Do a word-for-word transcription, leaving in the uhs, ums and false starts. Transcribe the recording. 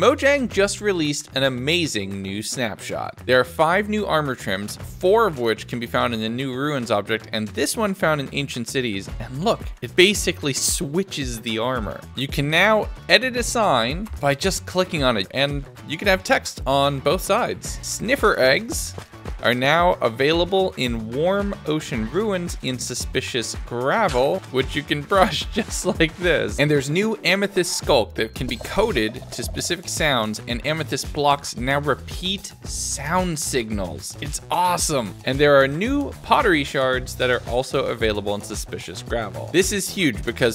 Mojang just released an amazing new snapshot. There are five new armor trims, four of which can be found in the new ruins object, and this one found in ancient cities. And look, it basically switches the armor. You can now edit a sign by just clicking on it, and you can have text on both sides. Sniffer Eggs are now available in warm ocean ruins in Suspicious Gravel, which you can brush just like this. And there's new amethyst skulk that can be coded to specific sounds, and amethyst blocks now repeat sound signals. It's awesome. And there are new pottery shards that are also available in Suspicious Gravel. This is huge because